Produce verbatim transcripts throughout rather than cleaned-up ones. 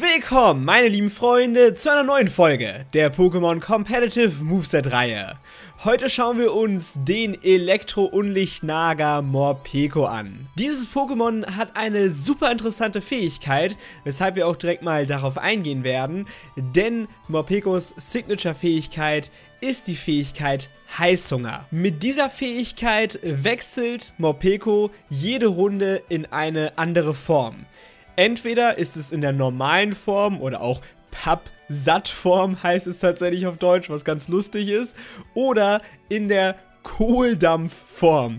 Willkommen, meine lieben Freunde, zu einer neuen Folge der Pokémon Competitive Moveset Reihe. Heute schauen wir uns den Elektro-Unlichtnager Morpeko an. Dieses Pokémon hat eine super interessante Fähigkeit, weshalb wir auch direkt mal darauf eingehen werden, denn Morpekos Signature-Fähigkeit ist die Fähigkeit Heißhunger. Mit dieser Fähigkeit wechselt Morpeko jede Runde in eine andere Form. Entweder ist es in der normalen Form oder auch Papp-Satt-Form heißt es tatsächlich auf Deutsch, was ganz lustig ist, oder in der Kohldampf-Form.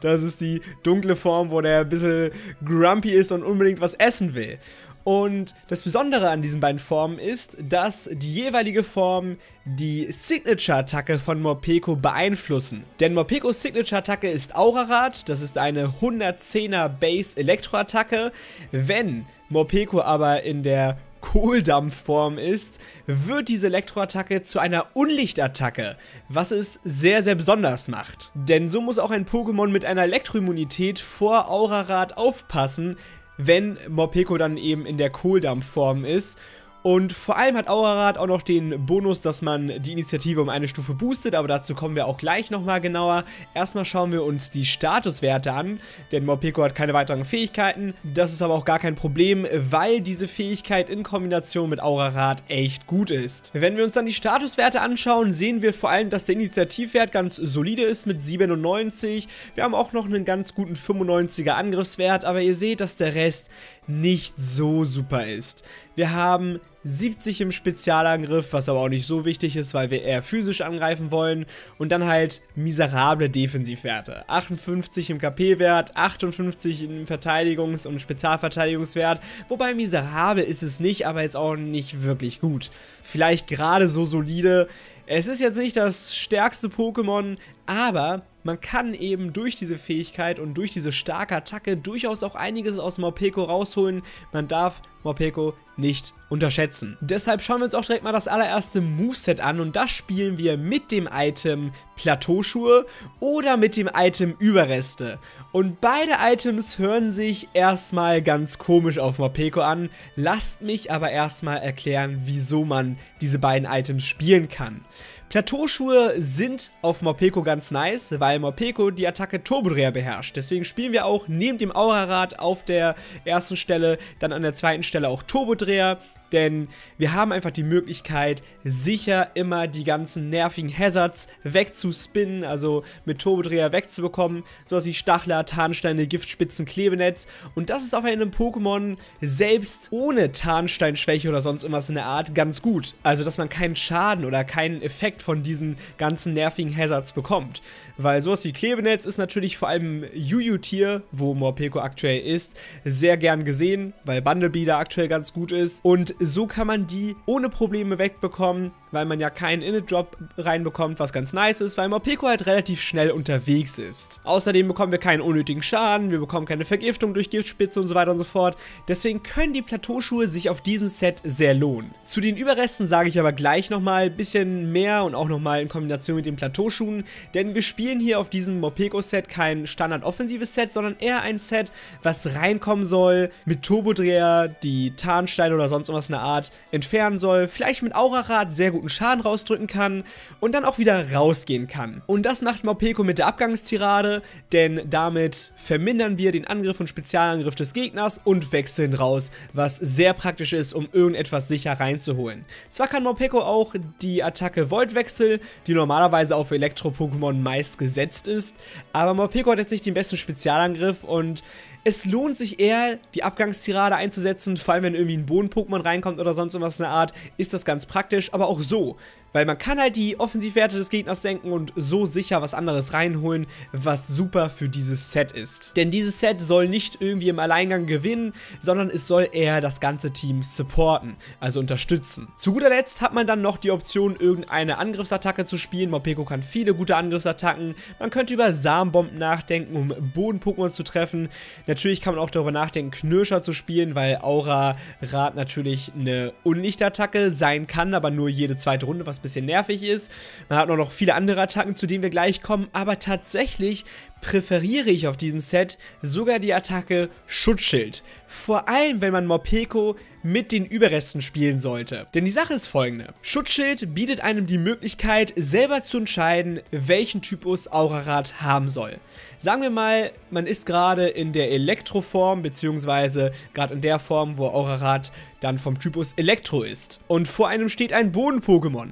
Das ist die dunkle Form, wo der ein bisschen grumpy ist und unbedingt was essen will. Und das Besondere an diesen beiden Formen ist, dass die jeweilige Form die Signature-Attacke von Morpeko beeinflussen. Denn Morpekos Signature-Attacke ist Aurarad, das ist eine hundertzehner Base-Elektro-Attacke. Wenn Morpeko aber in der Kohldampf-Form ist, wird diese Elektroattacke zu einer Unlichtattacke, was es sehr, sehr besonders macht. Denn so muss auch ein Pokémon mit einer Elektroimmunität vor Aurarad aufpassen, wenn Morpeko dann eben in der Kohldampfform ist. Und vor allem hat Aurarad auch noch den Bonus, dass man die Initiative um eine Stufe boostet, aber dazu kommen wir auch gleich nochmal genauer. Erstmal schauen wir uns die Statuswerte an, denn Morpeko hat keine weiteren Fähigkeiten. Das ist aber auch gar kein Problem, weil diese Fähigkeit in Kombination mit Aurarad echt gut ist. Wenn wir uns dann die Statuswerte anschauen, sehen wir vor allem, dass der Initiativwert ganz solide ist mit siebenundneunzig. Wir haben auch noch einen ganz guten fünfundneunziger Angriffswert, aber ihr seht, dass der Rest nicht so super ist. Wir haben siebzig im Spezialangriff, was aber auch nicht so wichtig ist, weil wir eher physisch angreifen wollen. Und dann halt miserable Defensivwerte. achtundfünfzig im K P-Wert, achtundfünfzig im Verteidigungs- und Spezialverteidigungswert. Wobei miserabel ist es nicht, aber jetzt auch nicht wirklich gut. Vielleicht gerade so solide. Es ist jetzt nicht das stärkste Pokémon, aber man kann eben durch diese Fähigkeit und durch diese starke Attacke durchaus auch einiges aus Morpeko rausholen. Man darf Morpeko nicht unterschätzen. Deshalb schauen wir uns auch direkt mal das allererste Moveset an und das spielen wir mit dem Item Plateauschuhe oder mit dem Item Überreste. Und beide Items hören sich erstmal ganz komisch auf Morpeko an. Lasst mich aber erstmal erklären, wieso man diese beiden Items spielen kann. Plateauschuhe sind auf Morpeko ganz nice, weil Morpeko die Attacke Turbodreher beherrscht. Deswegen spielen wir auch neben dem Aurarad auf der ersten Stelle, dann an der zweiten Stelle auch Turbodreher. Denn wir haben einfach die Möglichkeit, sicher immer die ganzen nervigen Hazards wegzuspinnen, also mit Turbodreher wegzubekommen, sowas wie Stachler, Tarnsteine, Giftspitzen, Klebenetz. Und das ist auf einem Pokémon selbst ohne Tarnsteinschwäche oder sonst irgendwas in der Art ganz gut. Also, dass man keinen Schaden oder keinen Effekt von diesen ganzen nervigen Hazards bekommt. Weil sowas wie Klebenetz ist natürlich vor allem U U-Tier, wo Morpeko aktuell ist, sehr gern gesehen, weil Bumblebee da aktuell ganz gut ist. Und so kann man die ohne Probleme wegbekommen, weil man ja keinen Init-Drop reinbekommt, was ganz nice ist, weil Morpeko halt relativ schnell unterwegs ist. Außerdem bekommen wir keinen unnötigen Schaden, wir bekommen keine Vergiftung durch Giftspitze und so weiter und so fort. Deswegen können die Plateauschuhe sich auf diesem Set sehr lohnen. Zu den Überresten sage ich aber gleich nochmal ein bisschen mehr und auch nochmal in Kombination mit den Plateauschuhen, denn wir spielen hier auf diesem Morpeko-Set kein standard-offensives Set, sondern eher ein Set, was reinkommen soll, mit Turbodreher, die Tarnsteine oder sonst irgendwas in der Art entfernen soll, vielleicht mit Aurarad sehr guten Schaden rausdrücken kann und dann auch wieder rausgehen kann. Und das macht Morpeko mit der Abgangstirade, denn damit vermindern wir den Angriff und Spezialangriff des Gegners und wechseln raus, was sehr praktisch ist, um irgendetwas sicher reinzuholen. Zwar kann Morpeko auch die Attacke Voltwechsel, die normalerweise auf Elektro-Pokémon meist gesetzt ist, aber Morpeko hat jetzt nicht den besten Spezialangriff und es lohnt sich eher, die Abgangstirade einzusetzen, vor allem wenn irgendwie ein Boden-Pokémon reinkommt oder sonst irgendwas in der Art, ist das ganz praktisch, aber auch so, weil man kann halt die Offensivwerte des Gegners senken und so sicher was anderes reinholen, was super für dieses Set ist. Denn dieses Set soll nicht irgendwie im Alleingang gewinnen, sondern es soll eher das ganze Team supporten, also unterstützen. Zu guter Letzt hat man dann noch die Option, irgendeine Angriffsattacke zu spielen. Morpeko kann viele gute Angriffsattacken, man könnte über Samenbomben nachdenken, um Boden-Pokémon zu treffen. Natürlich kann man auch darüber nachdenken, Knirscher zu spielen, weil Aurarad natürlich eine Unlichtattacke sein kann, aber nur jede zweite Runde, was ein bisschen nervig ist. Man hat auch noch viele andere Attacken, zu denen wir gleich kommen, aber tatsächlich präferiere ich auf diesem Set sogar die Attacke Schutzschild. Vor allem, wenn man Morpeko mit den Überresten spielen sollte. Denn die Sache ist folgende. Schutzschild bietet einem die Möglichkeit, selber zu entscheiden, welchen Typus Aurarad haben soll. Sagen wir mal, man ist gerade in der Elektroform, beziehungsweise gerade in der Form, wo Aurarad dann vom Typus Elektro ist. Und vor einem steht ein Boden-Pokémon.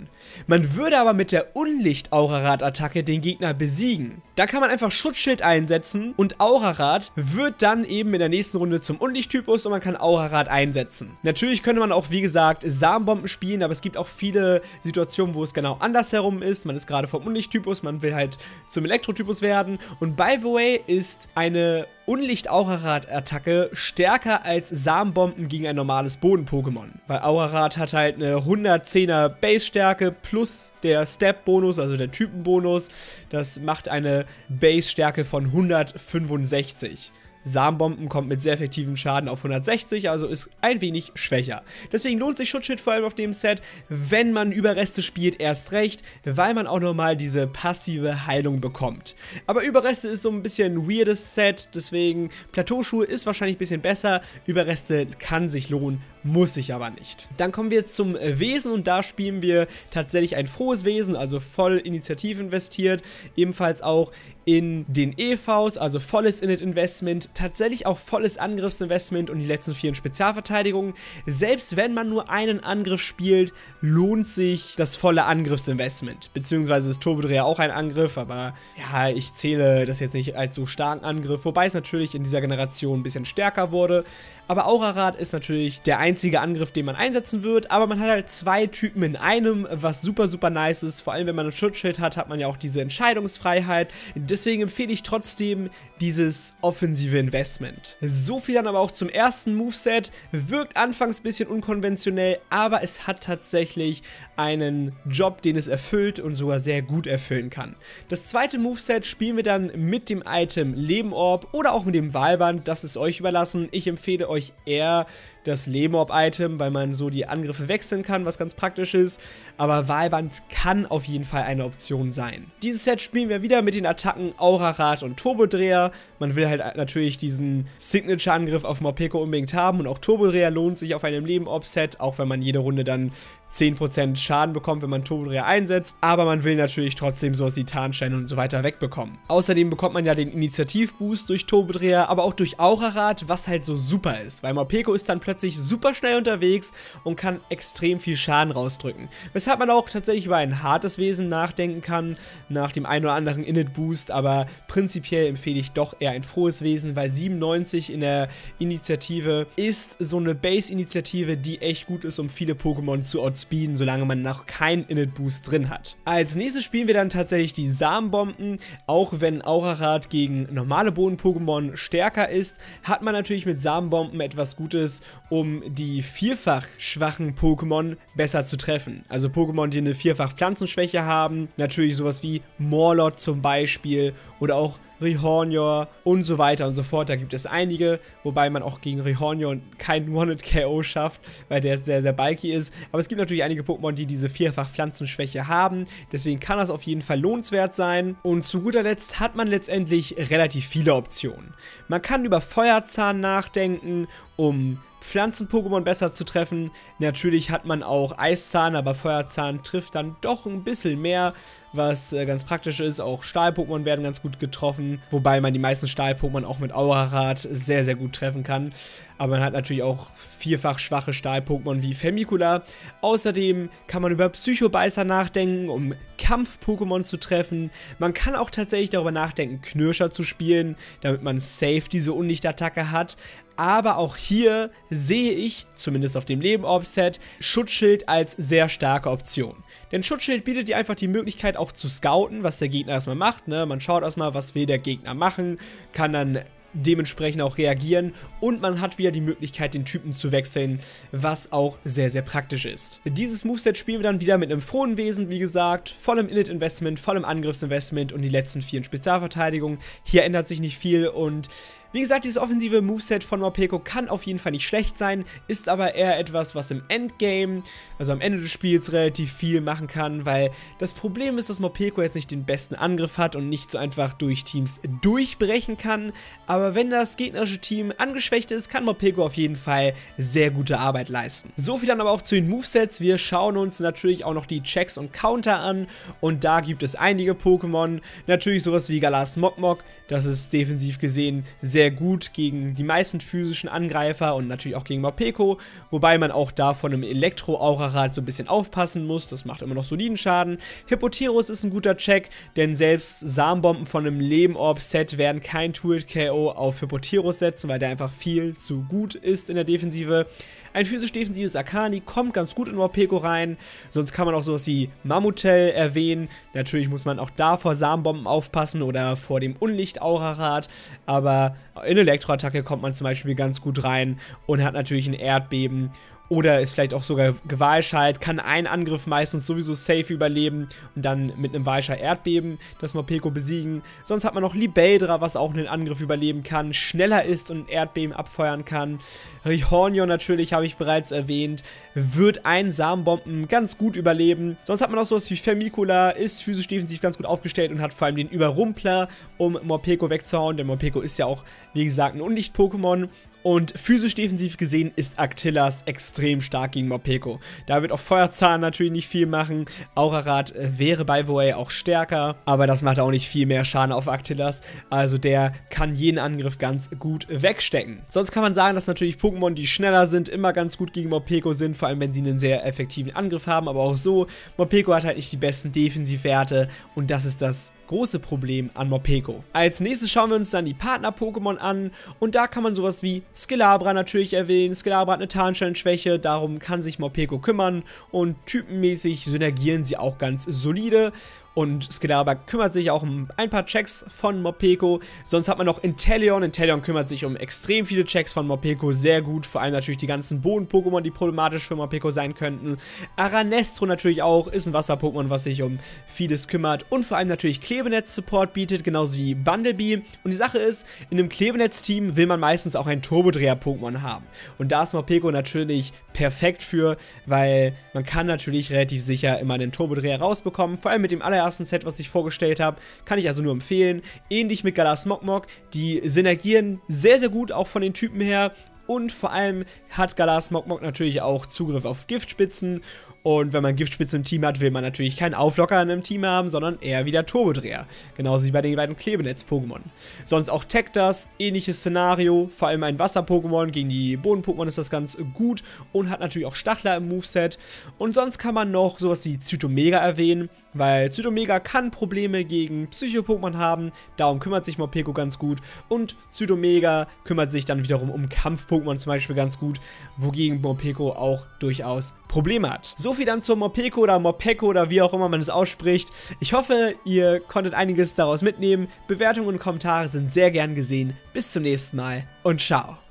Man würde aber mit der Unlicht-Aurarad-Attacke den Gegner besiegen. Da kann man einfach Schutzschild einsetzen und Aurarad wird dann eben in der nächsten Runde zum Unlicht-Typus und man kann Aurarad einsetzen. Natürlich könnte man auch, wie gesagt, Samenbomben spielen, aber es gibt auch viele Situationen, wo es genau andersherum ist. Man ist gerade vom Unlicht-Typus, man will halt zum Elektro-Typus werden. Und by the way ist eine Unlicht-Aurarad-Attacke stärker als Samenbomben gegen ein normales Boden-Pokémon. Weil Aurarad hat halt eine hundertzehner Base-Stärke plus der Step-Bonus, also der Typen-Bonus. Das macht eine Base-Stärke von hundertfünfundsechzig. Samenbomben kommt mit sehr effektivem Schaden auf hundertsechzig, also ist ein wenig schwächer. Deswegen lohnt sich Schutzschild vor allem auf dem Set, wenn man Überreste spielt, erst recht, weil man auch nochmal diese passive Heilung bekommt. Aber Überreste ist so ein bisschen ein weirdes Set, deswegen Plateauschuhe ist wahrscheinlich ein bisschen besser, Überreste kann sich lohnen, muss sich aber nicht. Dann kommen wir zum Wesen und da spielen wir tatsächlich ein frohes Wesen, also voll Initiativ investiert, ebenfalls auch in den E Vs, also volles Init-Investment, tatsächlich auch volles Angriffsinvestment und die letzten vier in Spezialverteidigungen. Selbst wenn man nur einen Angriff spielt, lohnt sich das volle Angriffsinvestment. Beziehungsweise ist Turbodreher auch ein Angriff, aber ja, ich zähle das jetzt nicht als so starken Angriff, wobei es natürlich in dieser Generation ein bisschen stärker wurde. Aber Aurarad ist natürlich der einzige Angriff, den man einsetzen wird, aber man hat halt zwei Typen in einem, was super, super nice ist. Vor allem, wenn man ein Schutzschild hat, hat man ja auch diese Entscheidungsfreiheit. Deswegen empfehle ich trotzdem dieses offensive Investment. So viel dann aber auch zum ersten Moveset. Wirkt anfangs ein bisschen unkonventionell, aber es hat tatsächlich einen Job, den es erfüllt und sogar sehr gut erfüllen kann. Das zweite Moveset spielen wir dann mit dem Item Lebenorb oder auch mit dem Wahlband. Das ist euch überlassen. Ich empfehle euch euch eher das Lebenorb-Item, weil man so die Angriffe wechseln kann, was ganz praktisch ist. Aber Wahlband kann auf jeden Fall eine Option sein. Dieses Set spielen wir wieder mit den Attacken Aurarad und Turbodreher. Man will halt natürlich diesen Signature-Angriff auf Morpeko unbedingt haben und auch Turbodreher lohnt sich auf einem Lebenorb-Set, auch wenn man jede Runde dann zehn Prozent Schaden bekommt, wenn man Turbodreher einsetzt, aber man will natürlich trotzdem sowas wie Tarnsteine und so weiter wegbekommen. Außerdem bekommt man ja den Initiativboost durch Turbodreher, aber auch durch Aurarad, was halt so super ist, weil Morpeko ist dann plötzlich super schnell unterwegs und kann extrem viel Schaden rausdrücken. Weshalb man auch tatsächlich über ein hartes Wesen nachdenken kann, nach dem einen oder anderen Init-Boost, aber prinzipiell empfehle ich doch eher ein frohes Wesen, weil siebenundneunzig in der Initiative ist so eine Base-Initiative, die echt gut ist, um viele Pokémon zu outspeeden, solange man noch keinen Init-Boost drin hat. Als nächstes spielen wir dann tatsächlich die Samenbomben. Auch wenn Aurarad gegen normale Boden-Pokémon stärker ist, hat man natürlich mit Samenbomben etwas Gutes, um die vierfach schwachen Pokémon besser zu treffen. Also Pokémon, die eine vierfach Pflanzenschwäche haben, natürlich sowas wie Morlot zum Beispiel oder auch Rihornion und so weiter und so fort. Da gibt es einige, wobei man auch gegen Rihornion keinen One-Hit-K O schafft, weil der sehr, sehr bulky ist. Aber es gibt natürlich einige Pokémon, die diese vierfach Pflanzenschwäche haben. Deswegen kann das auf jeden Fall lohnenswert sein. Und zu guter Letzt hat man letztendlich relativ viele Optionen. Man kann über Feuerzahn nachdenken, um Pflanzen-Pokémon besser zu treffen. Natürlich hat man auch Eiszahn, aber Feuerzahn trifft dann doch ein bisschen mehr, was ganz praktisch ist. Auch Stahl-Pokémon werden ganz gut getroffen, wobei man die meisten Stahl-Pokémon auch mit Aurarad sehr, sehr gut treffen kann. Aber man hat natürlich auch vierfach schwache Stahl-Pokémon wie Famicola. Außerdem kann man über Psychobeißer nachdenken, um Kampf-Pokémon zu treffen. Man kann auch tatsächlich darüber nachdenken, Knirscher zu spielen, damit man safe diese Unlicht-Attacke hat. Aber auch hier sehe ich, zumindest auf dem Lebenorb-Set, Schutzschild als sehr starke Option. Denn Schutzschild bietet dir einfach die Möglichkeit auch zu scouten, was der Gegner erstmal macht. Ne? Man schaut erstmal, was will der Gegner machen, kann dann dementsprechend auch reagieren und man hat wieder die Möglichkeit, den Typen zu wechseln, was auch sehr, sehr praktisch ist. Dieses Moveset spielen wir dann wieder mit einem frohen Wesen, wie gesagt, vollem Init-Investment, vollem Angriffsinvestment und die letzten vier in Spezialverteidigung. Hier ändert sich nicht viel und Wie gesagt, dieses offensive Moveset von Morpeko kann auf jeden Fall nicht schlecht sein, ist aber eher etwas, was im Endgame, also am Ende des Spiels, relativ viel machen kann, weil das Problem ist, dass Morpeko jetzt nicht den besten Angriff hat und nicht so einfach durch Teams durchbrechen kann, aber wenn das gegnerische Team angeschwächt ist, kann Morpeko auf jeden Fall sehr gute Arbeit leisten. So viel dann aber auch zu den Movesets. Wir schauen uns natürlich auch noch die Checks und Counter an und da gibt es einige Pokémon, natürlich sowas wie Galas Mokmok, das ist defensiv gesehen sehr gut gegen die meisten physischen Angreifer und natürlich auch gegen Morpeko, wobei man auch da von einem Elektro-Aurarad so ein bisschen aufpassen muss, das macht immer noch soliden Schaden. Hippoteros ist ein guter Check, denn selbst Samenbomben von einem Lebenorb-Set werden kein Tool-K O auf Hippoteros setzen, weil der einfach viel zu gut ist in der Defensive. Ein physisch-defensives Arkani kommt ganz gut in Morpeko rein, sonst kann man auch sowas wie Mammutel erwähnen. Natürlich muss man auch da vor Samenbomben aufpassen oder vor dem Unlicht-Aurarad, aber in Elektroattacke kommt man zum Beispiel ganz gut rein und hat natürlich ein Erdbeben oder ist vielleicht auch sogar Gewahlschalt, kann einen Angriff meistens sowieso safe überleben und dann mit einem Wahlschalt Erdbeben das Morpeko besiegen. Sonst hat man noch Libeldra, was auch einen Angriff überleben kann, schneller ist und Erdbeben abfeuern kann. Rihornion natürlich, habe ich bereits erwähnt, wird einen Samenbomben ganz gut überleben. Sonst hat man auch sowas wie Famicola, ist physisch defensiv ganz gut aufgestellt und hat vor allem den Überrumpler, um Morpeko wegzuhauen, denn Morpeko ist ja auch, wie gesagt, ein Unlicht-Pokémon. Und physisch-defensiv gesehen ist Aktilas extrem stark gegen Morpeko. Da wird auch Feuerzahn natürlich nicht viel machen. Aurarad wäre bei Voe auch stärker, aber das macht auch nicht viel mehr Schaden auf Aktilas. Also der kann jeden Angriff ganz gut wegstecken. Sonst kann man sagen, dass natürlich Pokémon, die schneller sind, immer ganz gut gegen Morpeko sind. Vor allem, wenn sie einen sehr effektiven Angriff haben. Aber auch so, Morpeko hat halt nicht die besten Defensivwerte. Und das ist das große Problem an Morpeko. Als nächstes schauen wir uns dann die Partner-Pokémon an. Und da kann man sowas wie Skelabra natürlich erwähnen. Skelabra hat eine Tarnscheinschwäche, darum kann sich Morpeko kümmern und typenmäßig synergieren sie auch ganz solide. Und Skelabra kümmert sich auch um ein paar Checks von Morpeko. Sonst hat man noch Inteleon. Inteleon kümmert sich um extrem viele Checks von Morpeko. Sehr gut. Vor allem natürlich die ganzen Boden-Pokémon, die problematisch für Morpeko sein könnten. Aranestro natürlich auch. Ist ein Wasser-Pokémon, was sich um vieles kümmert. Und vor allem natürlich Klebenetz-Support bietet. Genauso wie Bumblebee. Und die Sache ist, in einem Klebenetz-Team will man meistens auch ein Turbodreher-Pokémon haben. Und da ist Morpeko natürlich perfekt für, weil man kann natürlich relativ sicher immer einen Turbodreher rausbekommen. Vor allem mit dem allerersten ersten Set, was ich vorgestellt habe, kann ich also nur empfehlen. Ähnlich mit Galas Mokmok, die synergieren sehr, sehr gut, auch von den Typen her. Und vor allem hat Galas Mokmok natürlich auch Zugriff auf Giftspitzen. Und wenn man Giftspitzen im Team hat, will man natürlich keinen Auflocker in einem Team haben, sondern eher wieder Turbodreher. Genauso wie bei den beiden Klebenetz-Pokémon. Sonst auch Tektas, ähnliches Szenario. Vor allem ein Wasser-Pokémon, gegen die Boden-Pokémon ist das ganz gut. Und hat natürlich auch Stachler im Moveset. Und sonst kann man noch sowas wie Zytomega erwähnen, weil Zytomega kann Probleme gegen Psycho-Pokémon haben. Darum kümmert sich Morpeko ganz gut. Und Zytomega kümmert sich dann wiederum um Kampf-Pokémon zum Beispiel ganz gut, wogegen Morpeko auch durchaus Probleme hat. So viel dann zur Morpeko oder Morpeko oder wie auch immer man es ausspricht. Ich hoffe, ihr konntet einiges daraus mitnehmen. Bewertungen und Kommentare sind sehr gern gesehen. Bis zum nächsten Mal und ciao.